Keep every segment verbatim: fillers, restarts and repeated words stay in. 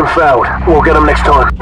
Mission failed. We'll get them next time.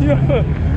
Yeah.